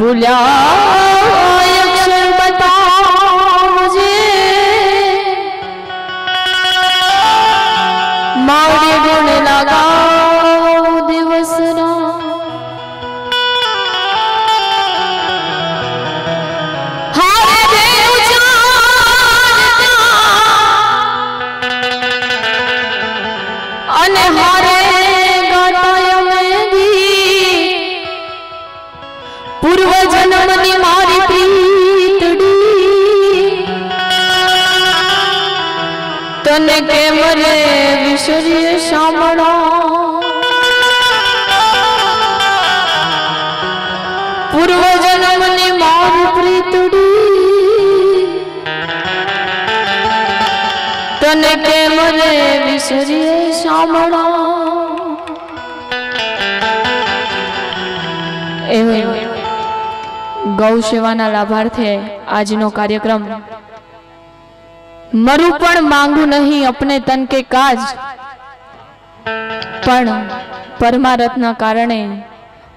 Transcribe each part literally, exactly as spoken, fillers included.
बुला अगर बता मुझे मावड़ी गुण लगा दिवस ना तने के मरे विसरिए सामड़ा पूर्व जन्म ने मार प्रीतड़ी तने के मरे विसरिए सामड़ा गौ सेवाना लाभार्थे आजनो कार्यक्रम मरू पण मांगू नहीं अपने तन के काज पण परमारथना कारणे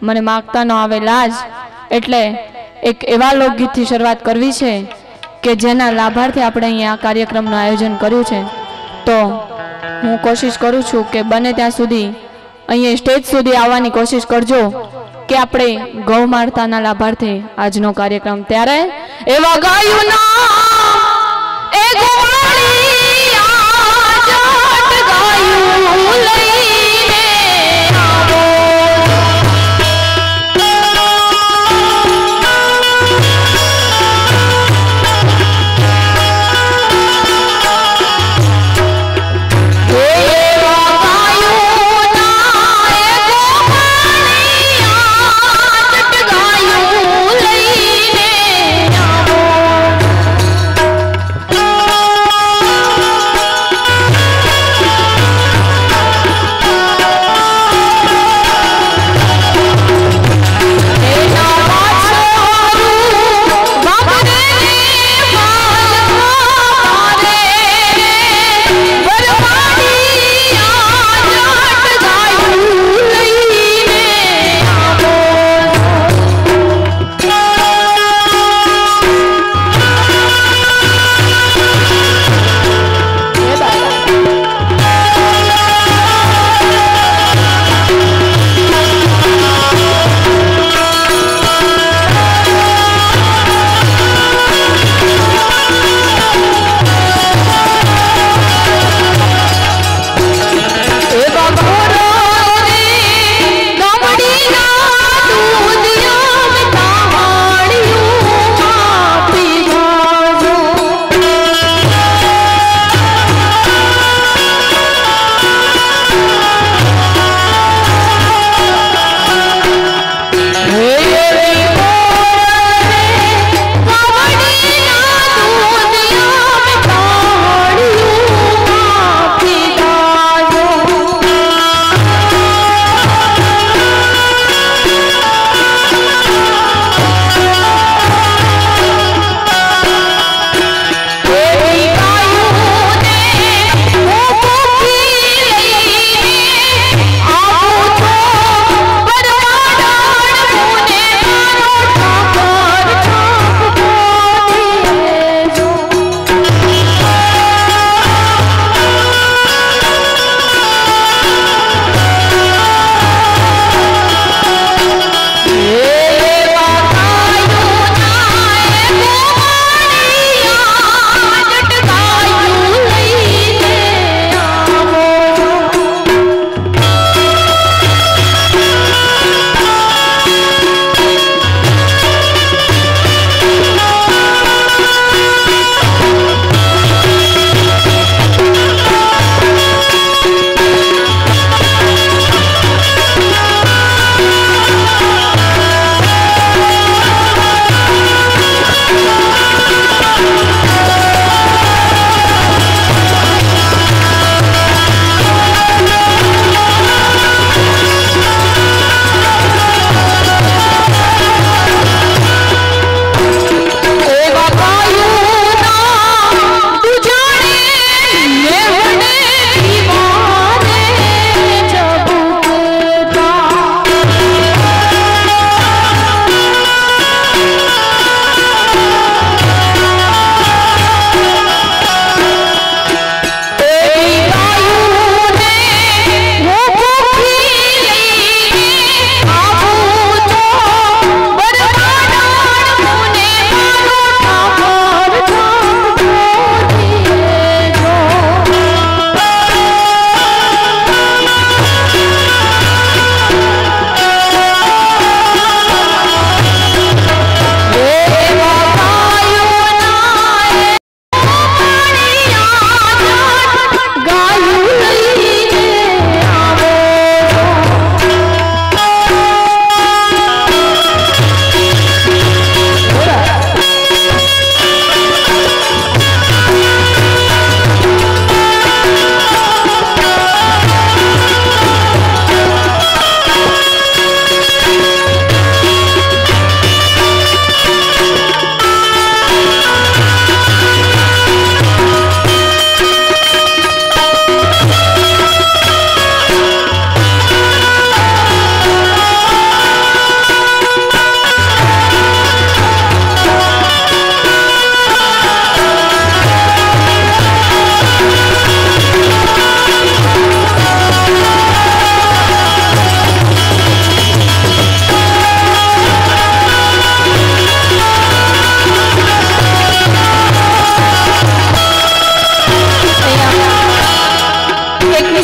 मने मागता न आवे लाज एटले एक एवा लोकगीत थी शुरुआत करवी छे के जेना लाभार्थी आपणे अहींया कार्यक्रम नुं आयोजन कर्युं छे। तो हूँ कोशिश करूँ छूं के बने त्यां सुधी अहीं स्टेज सुधी आववानी कोशिश करजो के आपणे गौ माताना लाभार्थी आजनो कार्यक्रम त्यारे एवा गायुं ना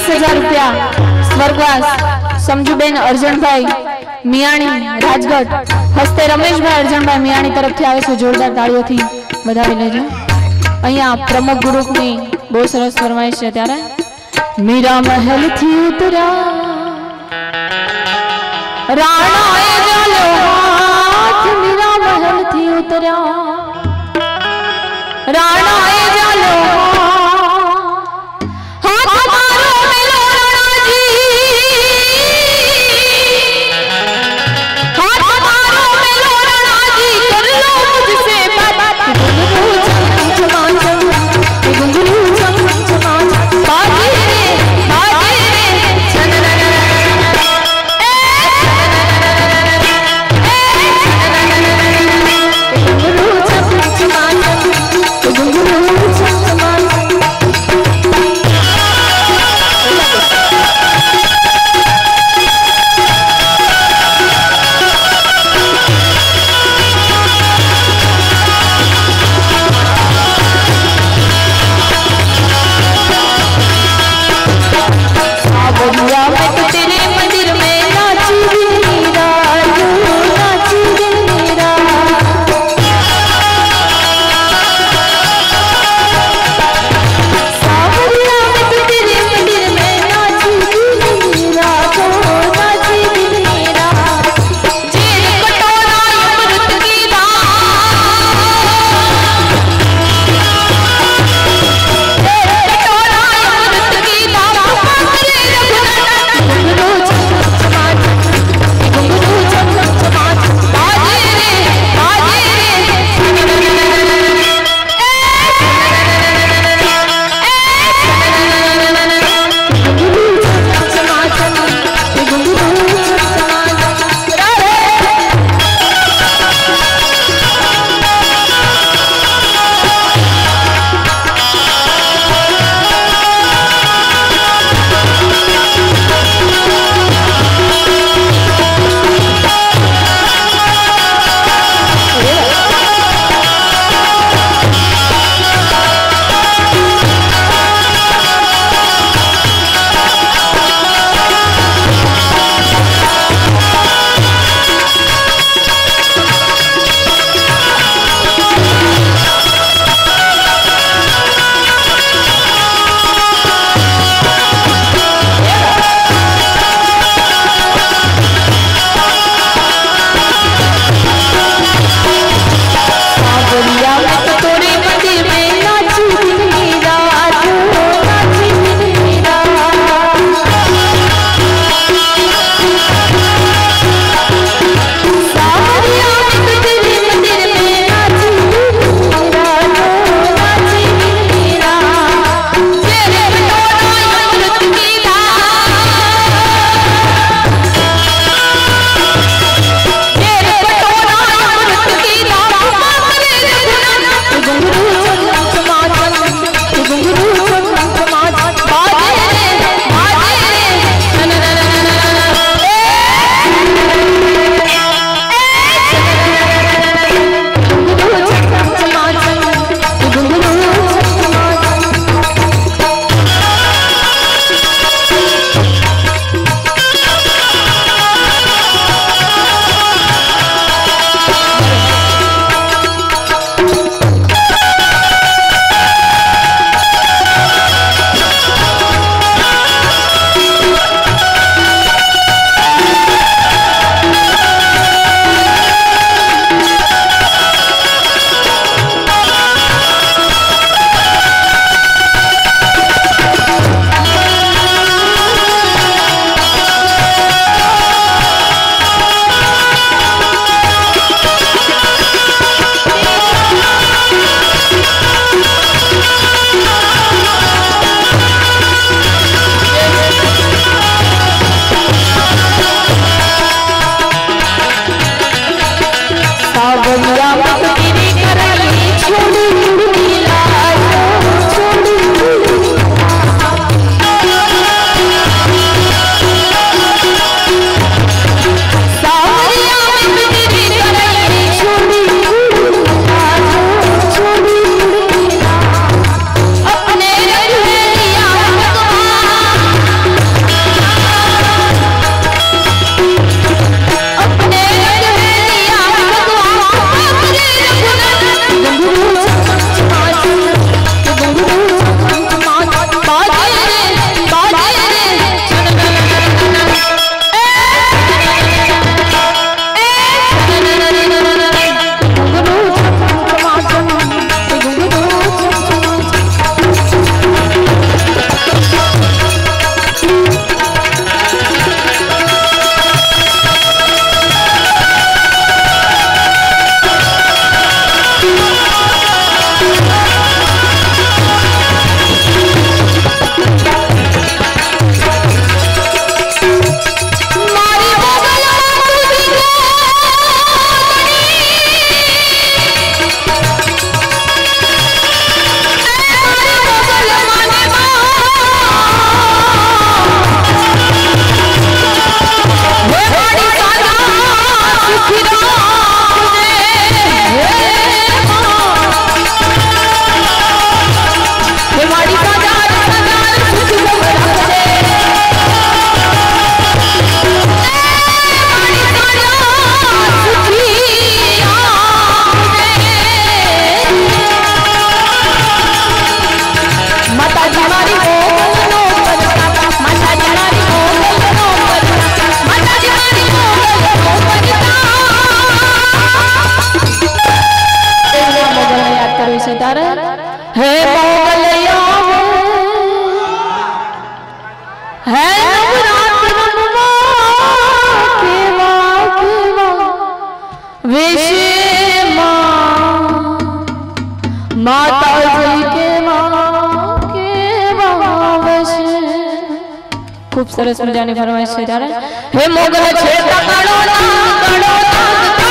वीस हजार रुपया स्वर्गवास समझूबेन अर्जनभाई मियाणी राजगढ़ हस्ते रमेशभाई अर्जनभाई मियाणी तरफ थी जोरदार ताड़ियों थी बधावी लेजो। अहींया प्रमुख ग्रुप नी बहुत सरस फरमाइश छे त्यारे मीरा महल थी उतरा राणा ए जलो हाथ मीरा महल थी उतरा राणा ए जलो हाथ मारो मिलो राणा जी हाथ मारो मिलो राणा जी कर लो मुझसे बात गुंगरू चम चम चम गुंगरू चम चम बाजी रे बाजी रे चनन Ooh. खूब सरस समझाने फरमाइश है। हे मोगरा छेद करो ना करो ना।